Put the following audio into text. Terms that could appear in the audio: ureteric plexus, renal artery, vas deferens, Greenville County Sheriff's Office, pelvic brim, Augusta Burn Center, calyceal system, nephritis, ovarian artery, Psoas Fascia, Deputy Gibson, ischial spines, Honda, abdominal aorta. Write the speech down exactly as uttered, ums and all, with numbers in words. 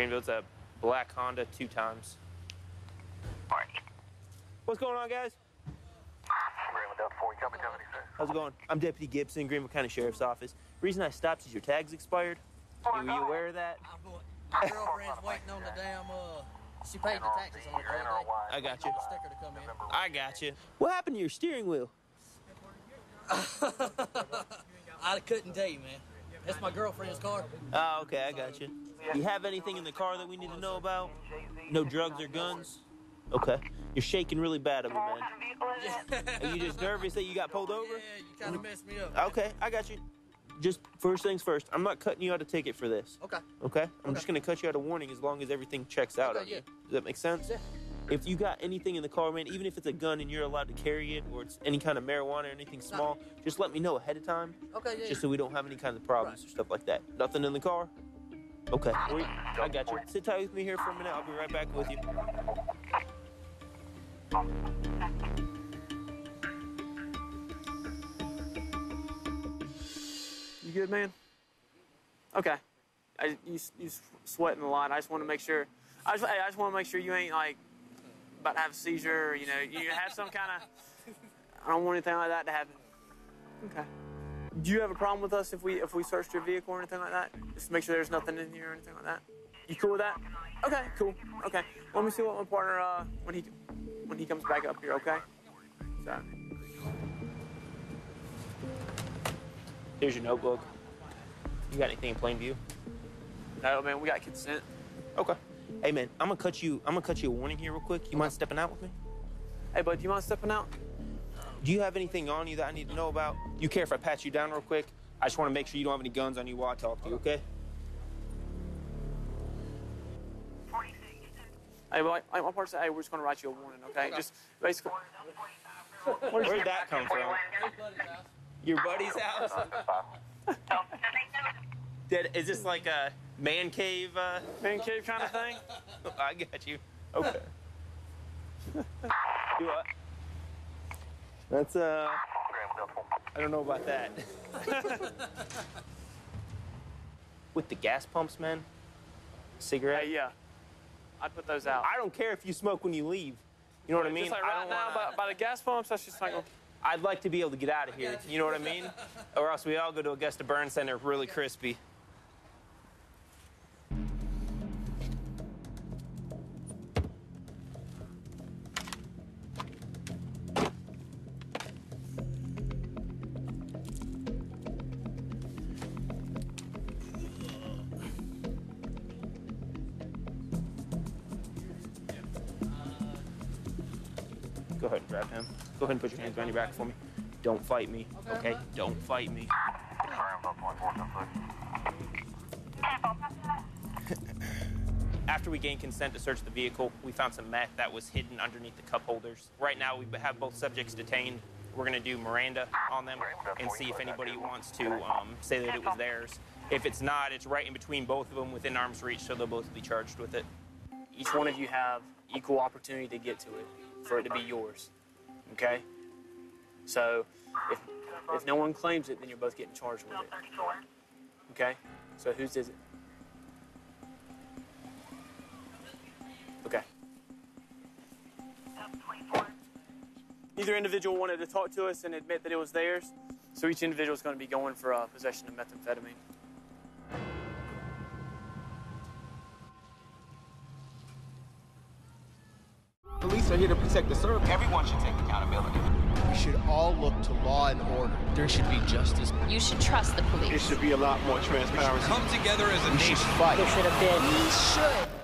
Greenville. It's a black Honda two times. Marty. What's going on, guys? How's it going? I'm Deputy Gibson, Greenville County Sheriff's Office. The reason I stopped is your tag's expired. Oh, were you aware of that? My girlfriend's waiting on the damn, uh, she paid the taxes on it. I got you. I got you. What happened to your steering wheel? I couldn't tell you, man. That's my girlfriend's car. Oh, okay, I got you. Do you have anything in the car that we need to know about? No drugs or guns? Okay. You're shaking really bad of me, man. Are you just nervous that you got pulled over? Yeah, you kind of messed me up. Okay, I got you. Just first things first, I'm not cutting you out a ticket for this. Okay. Okay? I'm okay. just going to cut you out a warning as long as everything checks out okay, on yeah. you. Does that make sense? Yeah. If you got anything in the car, man, even if it's a gun and you're allowed to carry it or it's any kind of marijuana or anything small, nah. just let me know ahead of time. Okay, yeah. Just yeah. so we don't have any kinds of problems right. or stuff like that. Nothing in the car? Okay. Wait, I got you. Sit tight with me here for a minute. I'll be right back with you. You good, man? Okay. I, you you sweating a lot. I just want to make sure. I just, I just want to make sure you ain't like about to have a seizure. Or, you know, you have some kind of. I don't want anything like that to happen. Okay. Do you have a problem with us if we if we searched your vehicle or anything like that? Just make sure there's nothing in here or anything like that. You cool with that? Okay. Cool. Okay. Let me see what my partner uh when he when he comes back up here. Okay. So. Here's your notebook. You got anything in plain view? No, man, we got consent. Okay. Hey, man, I'm gonna cut you, I'm gonna cut you a warning here real quick. You okay. mind stepping out with me? Hey, bud, do you mind stepping out? Do you have anything on you that I need to know about? You care if I pat you down real quick? I just wanna make sure you don't have any guns on you while I talk to you, okay? Hey, well, I, my partner said, hey, we're just gonna write you a warning, okay? okay. Just basically. Where'd that come from? Your buddy's house? Did, is this like a man cave, uh, man cave kind of thing? Oh, I got you. Okay. Do what? That's uh. I don't know about that. With the gas pumps, man. Cigarette. Hey, yeah. I'd put those out. I don't care if you smoke when you leave. You know what I mean? Just like right now, wanna... by, by the gas pumps, that's just like. I'd like to be able to get out of here, you know what I mean? Or else we all go to Augusta Burn Center really crispy. Go ahead and grab him. Go ahead and put your hands around your back for me. Don't fight me, okay? Don't fight me. After we gained consent to search the vehicle, we found some meth that was hidden underneath the cup holders. Right now, we have both subjects detained. We're gonna do Miranda on them and see if anybody wants to um, say that it was theirs. If it's not, it's right in between both of them within arm's reach, so they'll both be charged with it. Each one of you have equal opportunity to get to it, for it to be yours, okay? So if, if no one claims it, then you're both getting charged with it, okay? So whose is it? Okay. Either individual wanted to talk to us and admit that it was theirs, so each individual is going to be going for uh, possession of methamphetamine. Police are here to protect the service. Everyone should take accountability. We should all look to law and order. There should be justice. You should trust the police. It should be a lot more transparency. We should come together as a nation. We should fight. It should have been. We should.